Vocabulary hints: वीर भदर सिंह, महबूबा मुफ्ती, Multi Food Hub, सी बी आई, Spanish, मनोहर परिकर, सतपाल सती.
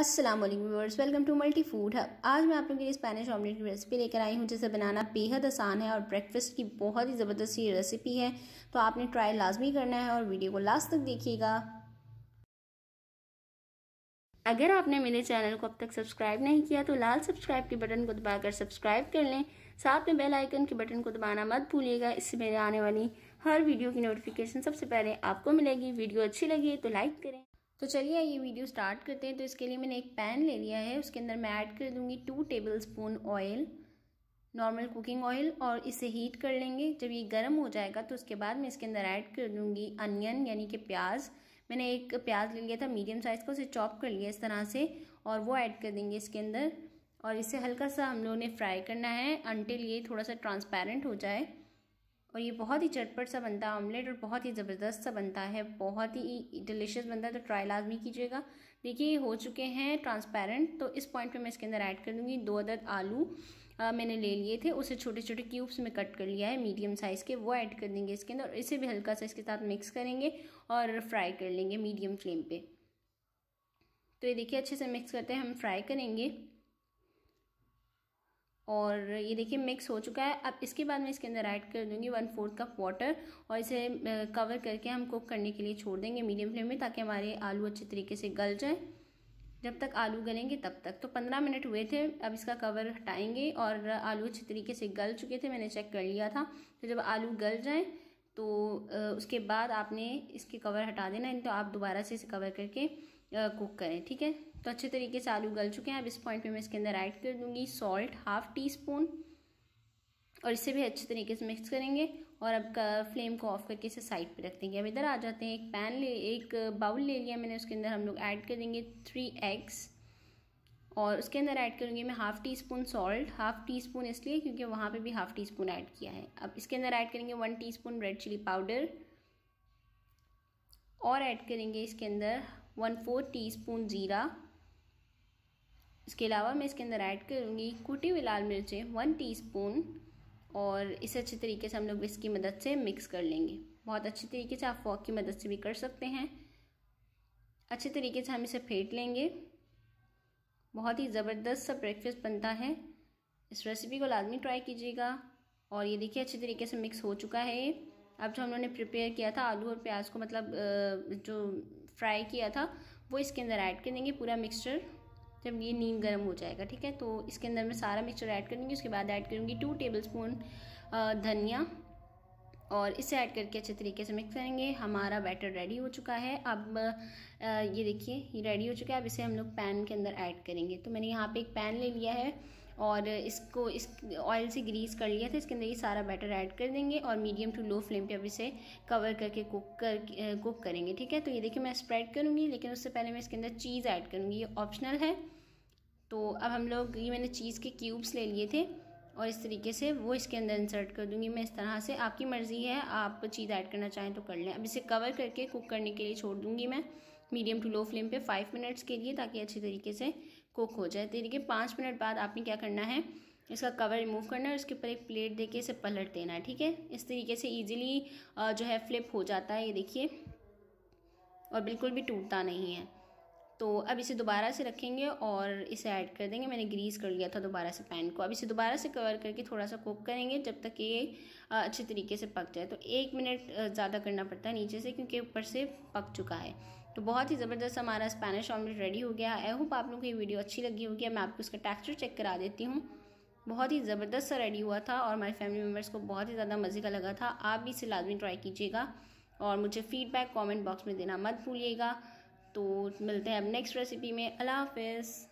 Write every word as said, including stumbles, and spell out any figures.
अस्सलाम वालेकुम viewers, welcome to multi food hub. आज मैं आप लोगों के लिए स्पेनिश ऑमलेट की रेसिपी लेकर आई हूँ जिसे बनाना बेहद आसान है और ब्रेकफास्ट की बहुत ही ज़बरदस्त ये रेसिपी है, तो आपने ट्राई लाजमी करना है और वीडियो को लास्ट तक देखिएगा। अगर आपने मेरे चैनल को अब तक सब्सक्राइब नहीं किया तो लाल सब्सक्राइब के बटन को दबाकर सब्सक्राइब कर लें, साथ में बेल आइकन के बटन को दबाना मत भूलिएगा। इससे मेरे आने वाली हर वीडियो की नोटिफिकेशन सबसे पहले आपको मिलेगी। वीडियो अच्छी लगी तो लाइक करें। तो चलिए ये वीडियो स्टार्ट करते हैं। तो इसके लिए मैंने एक पैन ले लिया है, उसके अंदर मैं ऐड कर दूंगी two tablespoon oil, normal cooking oil, और इसे हीट कर लेंगे। जब ये गर्म हो जाएगा तो उसके बाद मैं इसके अंदर ऐड कर दूंगी अनियन यानी कि प्याज। मैंने एक प्याज ले लिया था मीडियम साइज़ का, उसे चॉप कर लिया इस तरह से, और वो ऐड कर देंगे इसके अंदर। और इसे हल्का सा हम लोगों ने फ्राई करना है अंटिल ये थोड़ा सा ट्रांसपेरेंट हो जाए। और ये बहुत ही चटपट सा बनता है ऑमलेट और बहुत ही ज़बरदस्त सा बनता है, बहुत ही डिलीशियस बनता है, तो ट्राई लाजमी कीजिएगा। देखिए ये हो चुके हैं ट्रांसपेरेंट, तो इस पॉइंट पे मैं इसके अंदर ऐड कर दूँगी दो अदद आलू आ, मैंने ले लिए थे, उसे छोटे छोटे क्यूब्स में कट कर लिया है मीडियम साइज़ के, वो ऐड कर देंगे इसके अंदर। इसे भी हल्का सा इसके साथ मिक्स करेंगे और फ्राई कर लेंगे मीडियम फ्लेम पर। तो ये देखिए अच्छे से मिक्स करते हैं, हम फ्राई करेंगे। और ये देखिए मिक्स हो चुका है। अब इसके बाद मैं इसके अंदर ऐड कर दूंगी वन फोर्थ कप वाटर और इसे कवर करके हम कुक करने के लिए छोड़ देंगे मीडियम फ्लेम में, ताकि हमारे आलू अच्छे तरीके से गल जाए। जब तक आलू गलेंगे तब तक तो पंद्रह मिनट हुए थे। अब इसका कवर हटाएंगे और आलू अच्छे तरीके से गल चुके थे, मैंने चेक कर लिया था। तो जब आलू गल जाए तो उसके बाद आपने इसके कवर हटा देना है, तो आप दोबारा से इसे कवर करके कुक करें, ठीक है। तो अच्छे तरीके से आलू गल चुके हैं। अब इस पॉइंट पे मैं इसके अंदर ऐड कर दूंगी सॉल्ट हाफ टी स्पून और इसे भी अच्छे तरीके से मिक्स करेंगे। और अब फ्लेम को ऑफ करके इसे साइड पे रख देंगे। अब इधर आ जाते हैं, एक पैन ले एक बाउल ले लिया मैंने, उसके अंदर हम लोग ऐड कर देंगे थ्री एग्स और उसके अंदर ऐड करूँगी मैं half teaspoon salt, half teaspoon इसलिए क्योंकि वहाँ पर भी हाफ़ टी स्पून ऐड किया है। अब इसके अंदर ऐड करेंगे one teaspoon red chilli powder और ऐड करेंगे इसके अंदर वन फोर टी स्पून ज़ीरा। इसके अलावा मैं इसके अंदर ऐड करूँगी कुटी हुई लाल मिर्चें वन टीस्पून और इसे अच्छे तरीके से हम लोग इसकी मदद से मिक्स कर लेंगे। बहुत अच्छे तरीके से आप फॉक की मदद से भी कर सकते हैं। अच्छे तरीके से हम इसे फेंट लेंगे। बहुत ही ज़बरदस्त सा ब्रेकफास्ट बनता है। इस रेसिपी को लाजमी ट्राई कीजिएगा। और ये देखिए अच्छे तरीके से मिक्स हो चुका है। अब जो हम लोगों ने प्रिपेयर किया था आलू और प्याज को, मतलब जो फ्राई किया था, वो इसके अंदर ऐड कर देंगे पूरा मिक्सचर जब ये नीम गर्म हो जाएगा, ठीक है। तो इसके अंदर मैं सारा मिक्सचर ऐड कर दूँगी। उसके बाद ऐड करूँगी टू टेबलस्पून धनिया और इसे ऐड करके अच्छे तरीके से मिक्स करेंगे। हमारा बैटर रेडी हो चुका है। अब ये देखिए ये रेडी हो चुका है। अब इसे हम लोग पैन के अंदर ऐड करेंगे। तो मैंने यहाँ पे एक पैन ले लिया है और इसको इस ऑयल से ग्रीस कर लिया था। इसके अंदर ये सारा बैटर ऐड कर देंगे और मीडियम टू लो फ्लेम पे अब इसे कवर करके कुक कर कुक करेंगे, ठीक है। तो ये देखिए मैं स्प्रेड करूँगी, लेकिन उससे पहले मैं इसके अंदर चीज़ ऐड करूँगी, ये ऑप्शनल है। तो अब हम लोग ये मैंने चीज़ के क्यूब्स ले लिए थे और इस तरीके से वो इसके अंदर इंसर्ट कर दूंगी मैं इस तरह से। आपकी मर्ज़ी है, आप चीज़ ऐड करना चाहें तो कर लें। अब इसे कवर करके कुक करने के लिए छोड़ दूंगी मैं मीडियम टू लो फ्लेम पे फाइव मिनट्स के लिए, ताकि अच्छे तरीके से कुक हो जाए। तो देखिए पाँच मिनट बाद आपने क्या करना है, इसका कवर रिमूव करना है और इसके ऊपर एक प्लेट देके इसे पलट देना है, ठीक है। इस तरीके से ईजिली जो है फ्लिप हो जाता है, ये देखिए, और बिल्कुल भी टूटता नहीं है। तो अब इसे दोबारा से रखेंगे और इसे ऐड कर देंगे। मैंने ग्रीस कर लिया था दोबारा से पैन को। अब इसे दोबारा से कवर करके थोड़ा सा कुक करेंगे जब तक ये अच्छे तरीके से पक जाए। तो एक मिनट ज़्यादा करना पड़ता है नीचे से, क्योंकि ऊपर से पक चुका है। तो बहुत ही ज़बरदस्त हमारा स्पेनिश ऑमलेट रेडी हो गया। आई होप आप लोगों को ये वीडियो अच्छी लगी होगी। मैं आपको इसका टेक्स्चर चेक करा देती हूँ। बहुत ही ज़बरदस्त सा रेडी हुआ था और हमारे फैमिली मेम्बर्स को बहुत ही ज़्यादा मज़े का लगा था। आप भी इसे लाजमी ट्राई कीजिएगा और मुझे फ़ीडबैक कॉमेंट बॉक्स में देना मत भूलिएगा। तो मिलते हैं अब नेक्स्ट रेसिपी में। अल्लाह हाफ़िज़।